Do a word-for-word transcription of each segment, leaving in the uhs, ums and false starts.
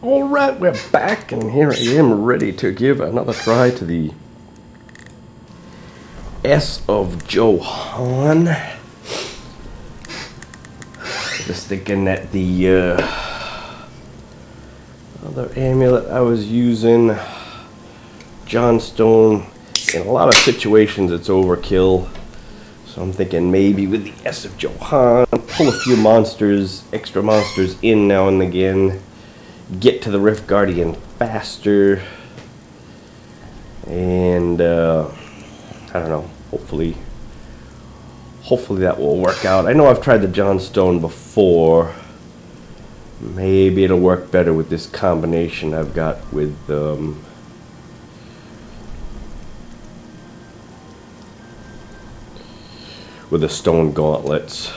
Alright, we're back, and here I am ready to give another try to the Ess of Johan. Just thinking that the uh, other amulet I was using, Johnstone, in a lot of situations it's overkill. So I'm thinking maybe with the Ess of Johan, pull a few monsters, extra monsters in now and again, get to the Rift Guardian faster, and uh, I don't know, hopefully hopefully that will work out. I know I've tried the Johnstone before. Maybe it'll work better with this combination I've got with um, with the stone gauntlets.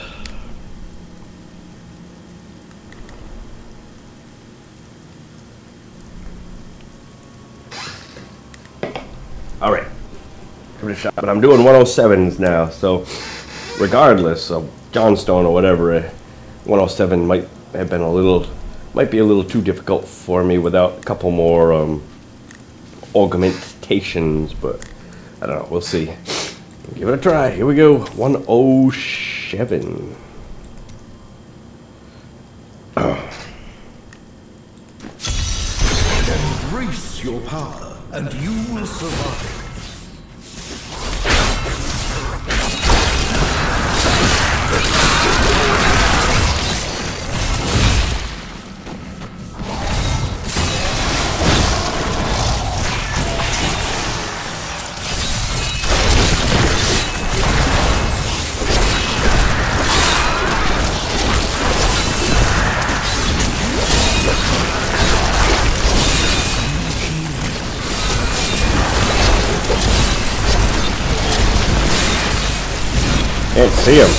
All right, give it a shot. But I'm doing one oh sevens now, so regardless of Johnstone or whatever, one oh seven might have been a little, might be a little too difficult for me without a couple more um, augmentations. But I don't know. We'll see. Give it a try. Here we go. one oh seven. Oh. Embrace your power, and you will survive. Can't see him.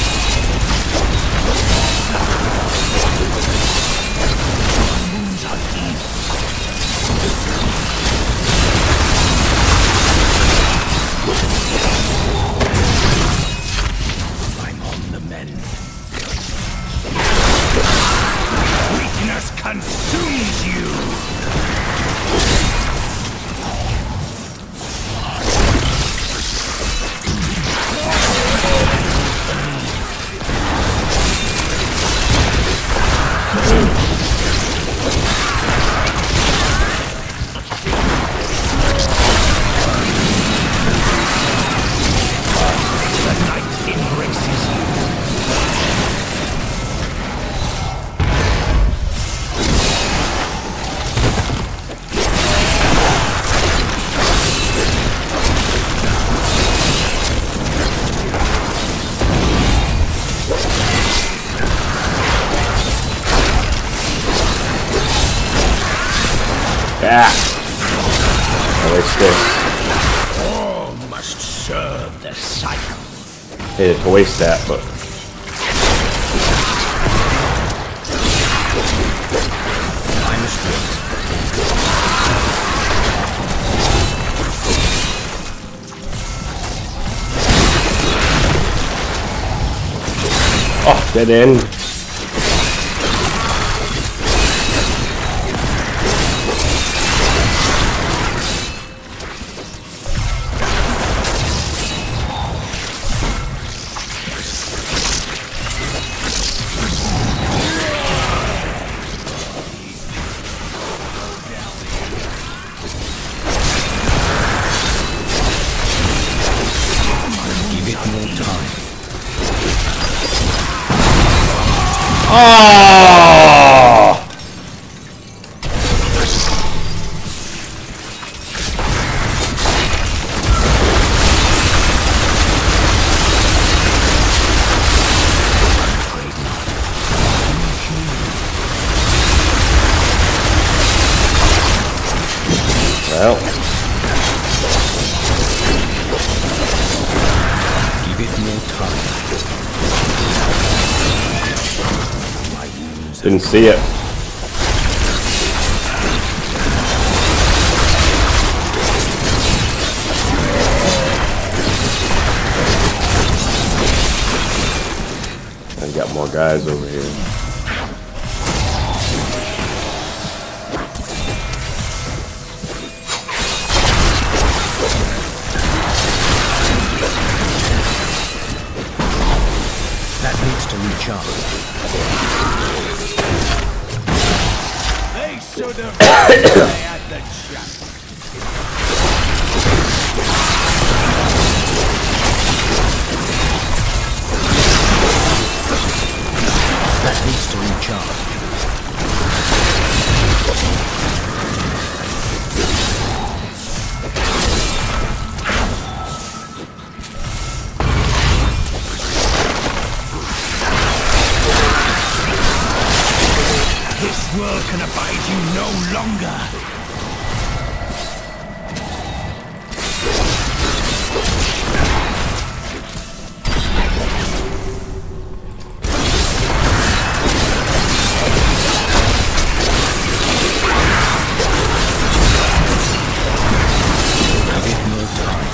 I'm on the mend. Weakness consumes you. Ah! I waste this. All must serve the cycle. Hated to waste that, but. Oh, dead end. Oh! Well, give it more time. Didn't see it. I've got more guys over here. come. They should have had the chance. That needs to recharge. This world can abide you no longer. I get no time.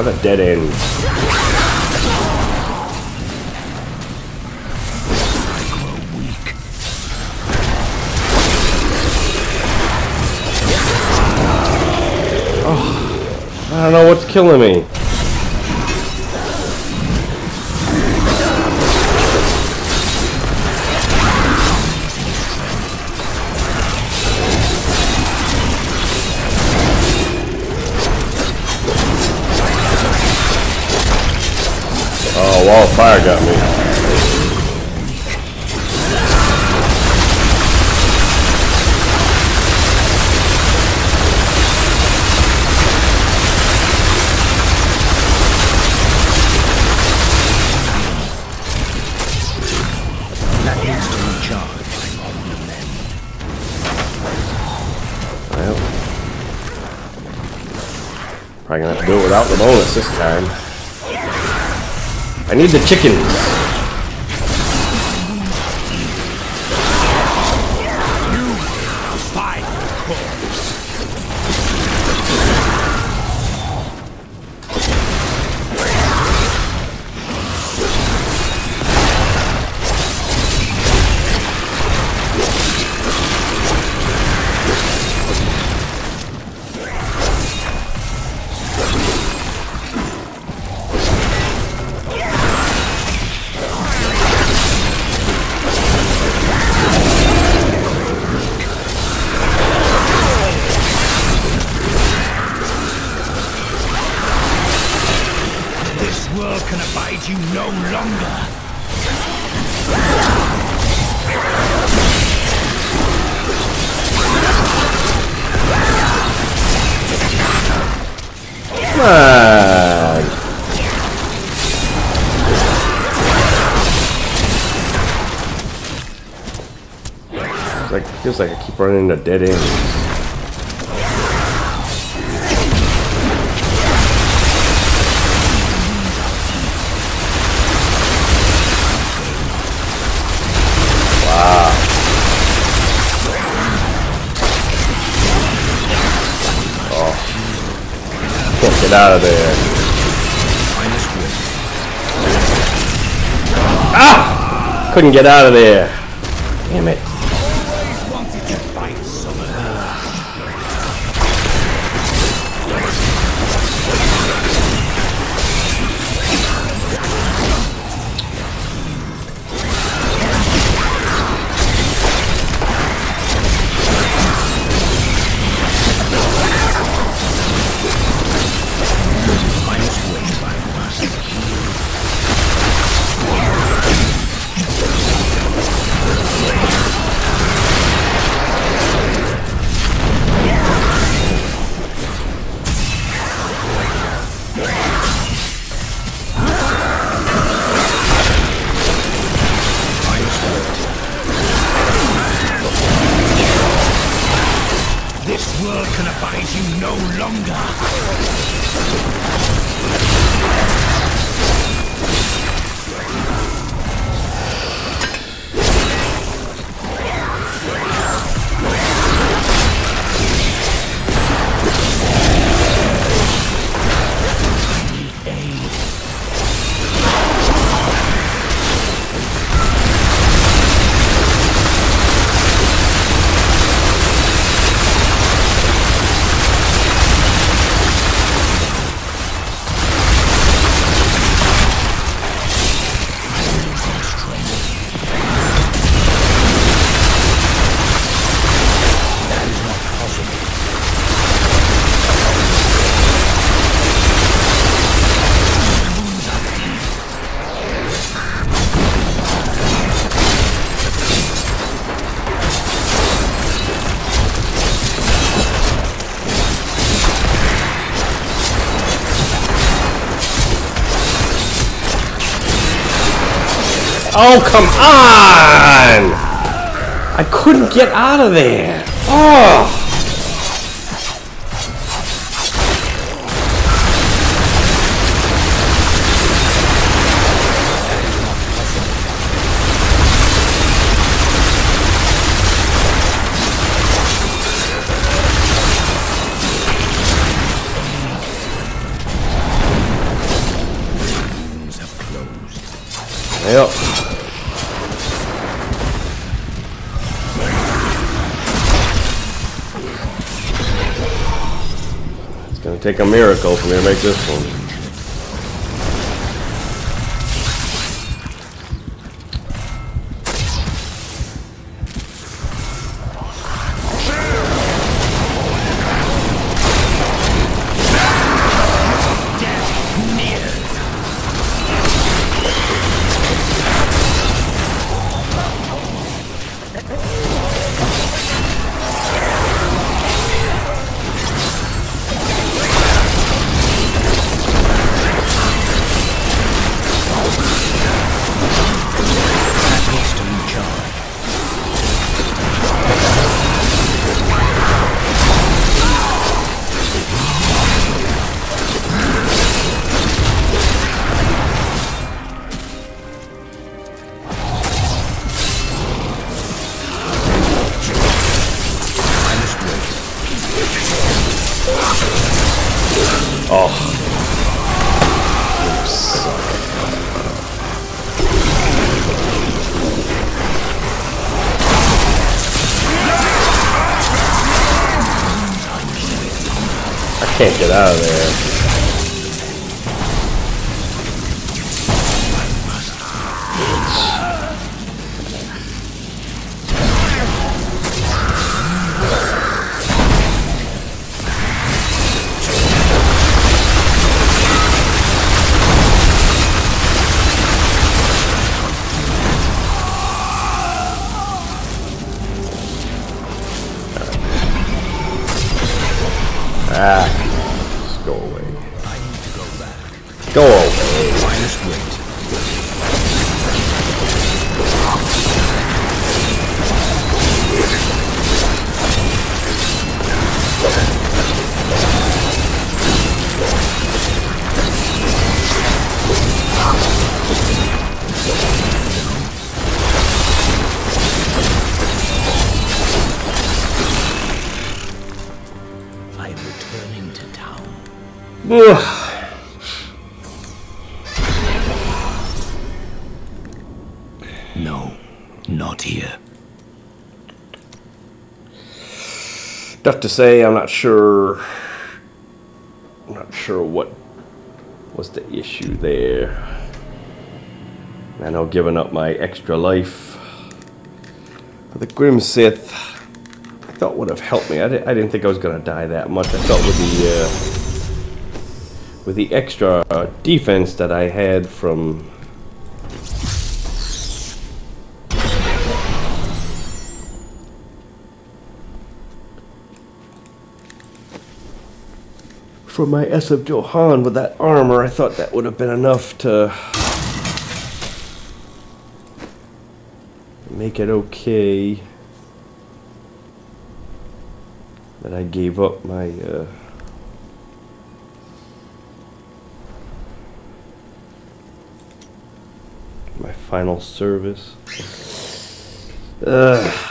Another dead end. I grow weak. Oh, I don't know what's killing me. Oh, wall of fire got me. That needs to recharge. Well, probably gonna have to do it without the bonus this time. I need the chickens. You fight you no longer. Come on. It's like, it feels like I keep running into dead ends. Get out of there. Ah! Couldn't get out of there. Damn it. This world can abide you no longer. I need aid. Oh, come on! I couldn't get out of there. Oh! Yep. Take a miracle from here to make this one. Can't get out of there. Ah. Go away. Minus weight. I am returning to town. Tough to say. I'm not sure. I'm not sure what was the issue there. I know giving up my extra life for the Grim Scythe, I thought would have helped me. I didn't, I didn't think I was gonna die that much. I thought with the uh, with the extra uh, defense that I had from. From my Ess of Johan with that armor, I thought that would have been enough to make it okay. that I gave up my uh, my final service. Uh,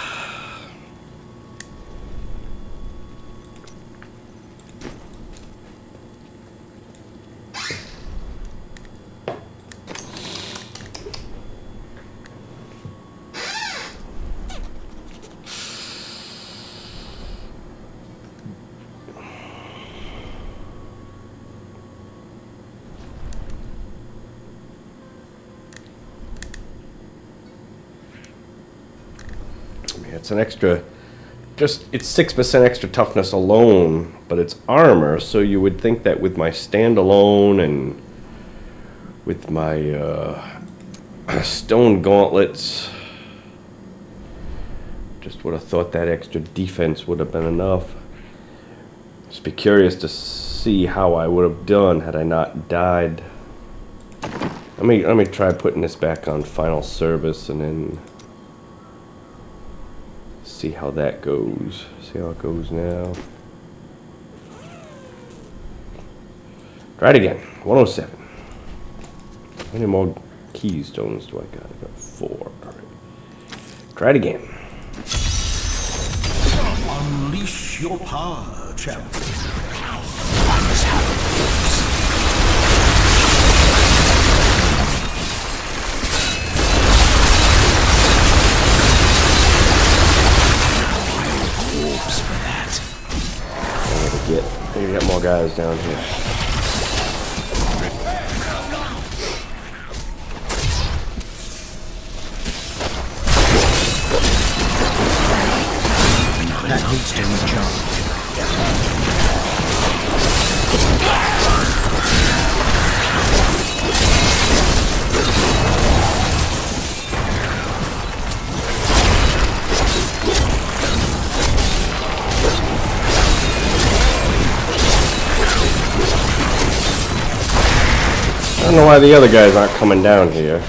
It's an extra, just, it's six percent extra toughness alone, but it's armor, so you would think that with my standalone and with my uh, stone gauntlets, just would have thought that extra defense would have been enough. Just be curious to see how I would have done had I not died. Let me, let me try putting this back on final service and then see how that goes. See how it goes now. Try it again. one oh seven. How many more keystones do I got? I got four. All right. Try it again. Unleash your power, champion. Get. Maybe got more guys down here. I don't know why the other guys aren't coming down here.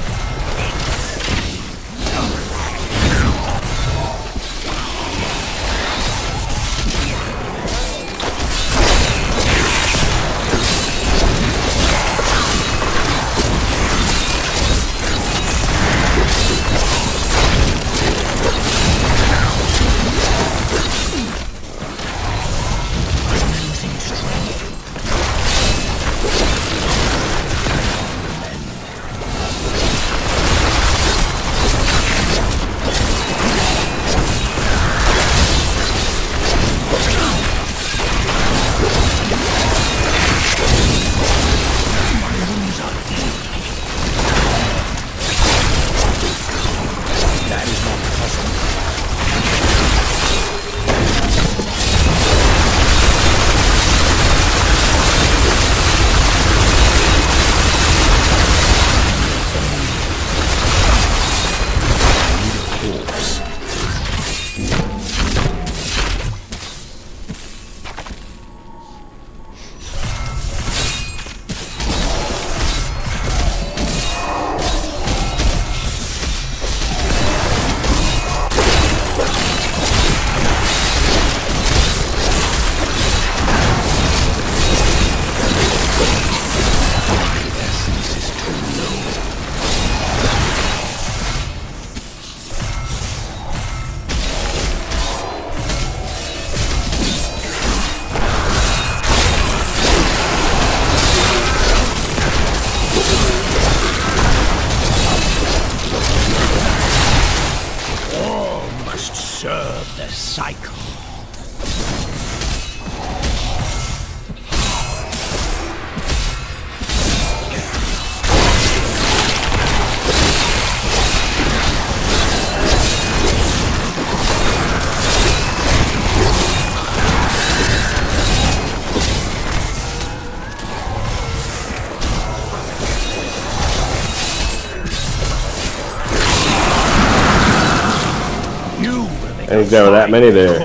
I think there were that many there.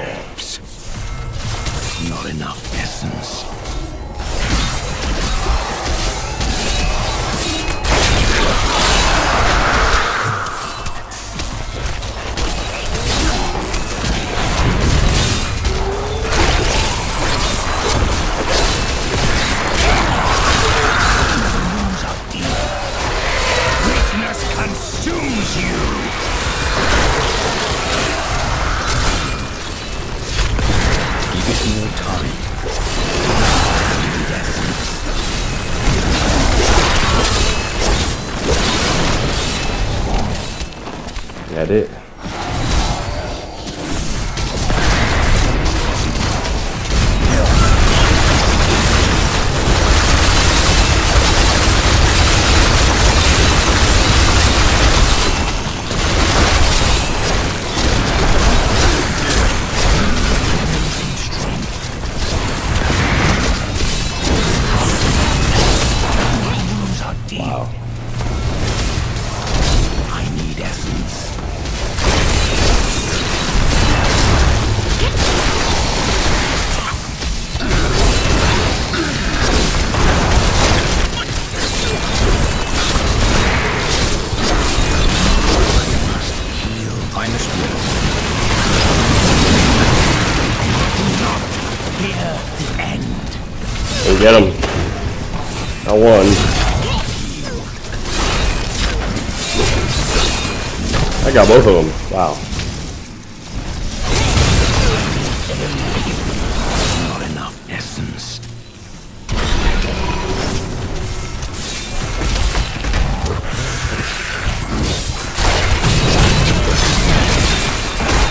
Not enough essence. time. That it. Get him. I won. I got both of them. Wow. Not enough essence.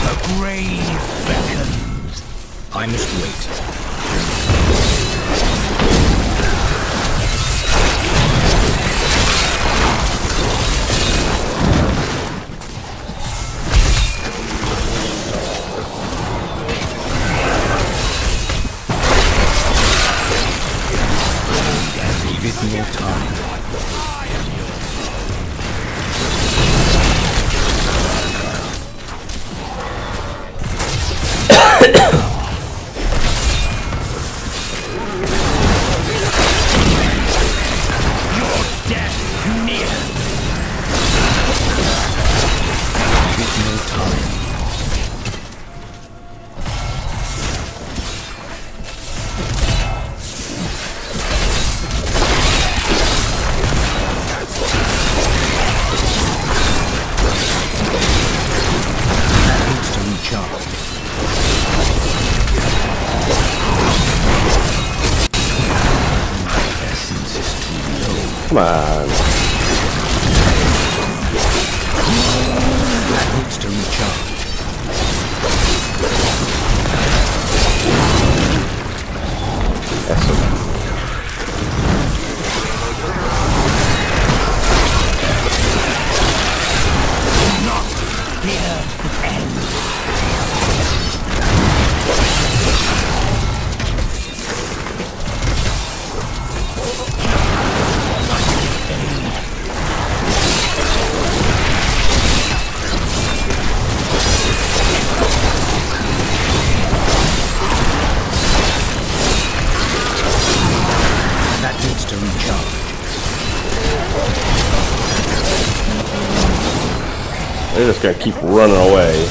The grave beckons. I must wait. Come on. That needs to recharge. Excellent. They're just gonna keep running away.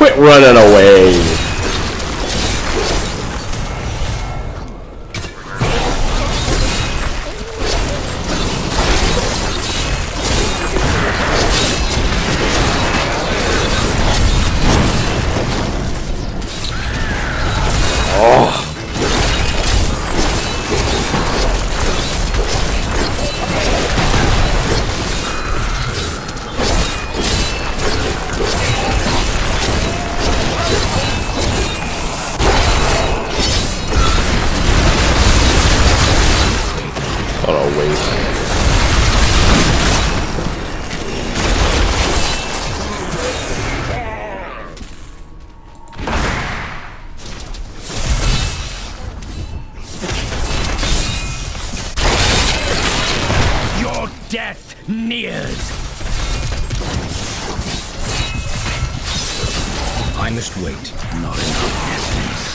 Quit running away. Oh. Oh no, wait. Your death nears. I must wait. Not enough distance.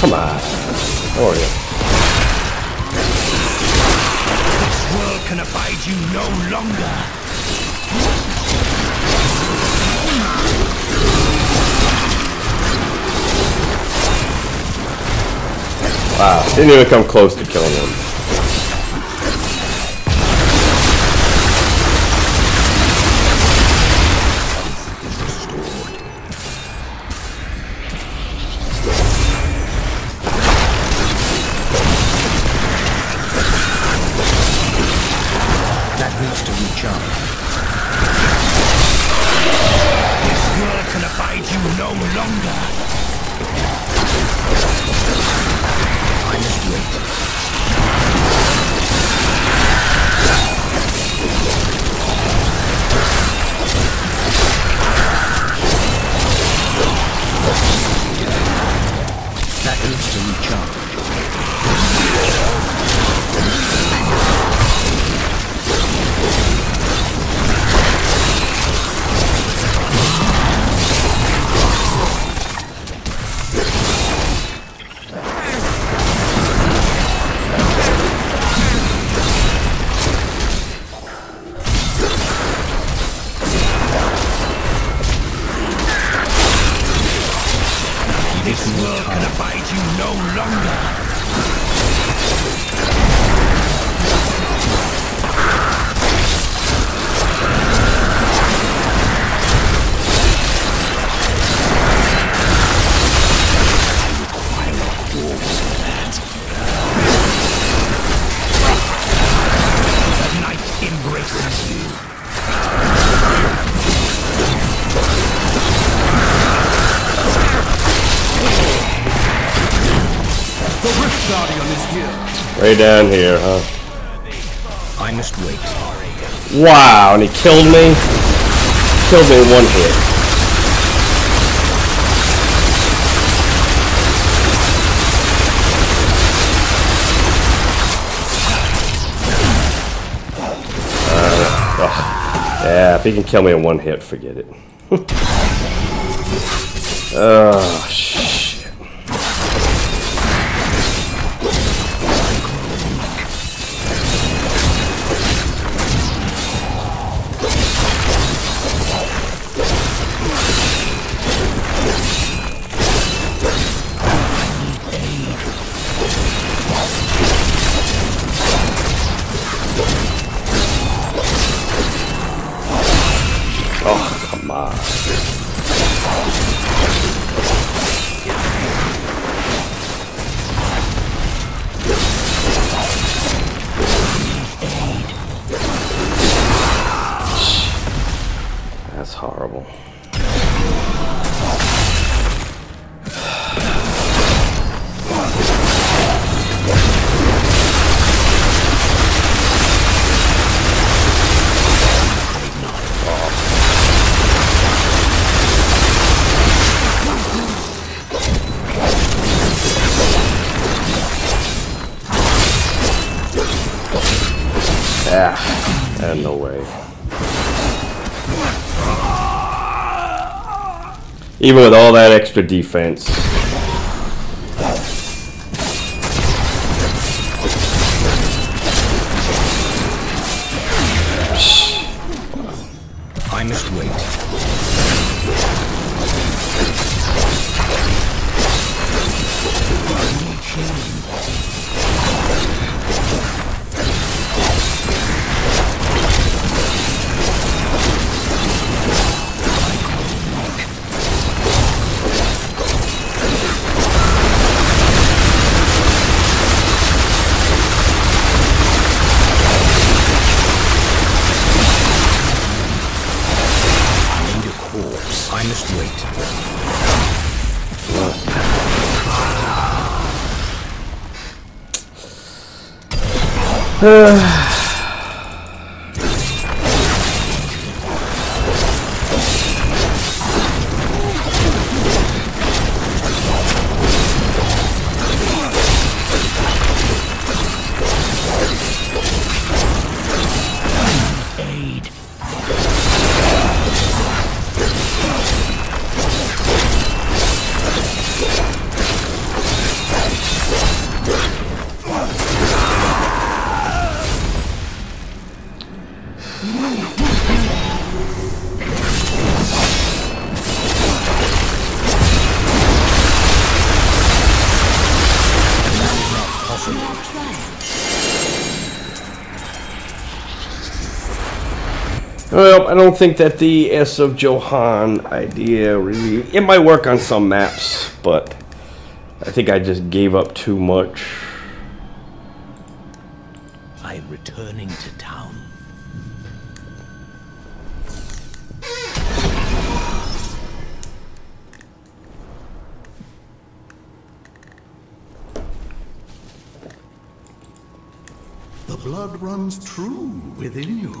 Come on. How are you? This world can abide you no longer. Wow, didn't even come close to killing him. Way down here, huh? I must wait. Wow, and he killed me? Killed me in one hit. Uh, oh. Yeah, if he can kill me in one hit, forget it. Oh, shit. Ah, uh, no way. Even with all that extra defense. I must wait. Well, I don't think that the Ess of Johan idea really... It might work on some maps, but I think I just gave up too much. I'm returning to town. The blood runs true within you.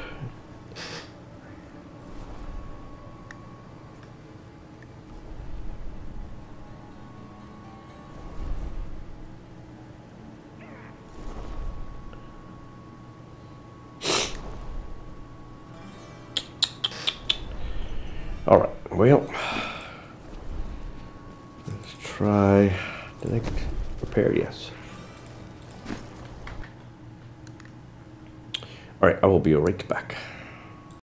Alright, well, let's try, did I prepare? Yes. Alright, I will be right back.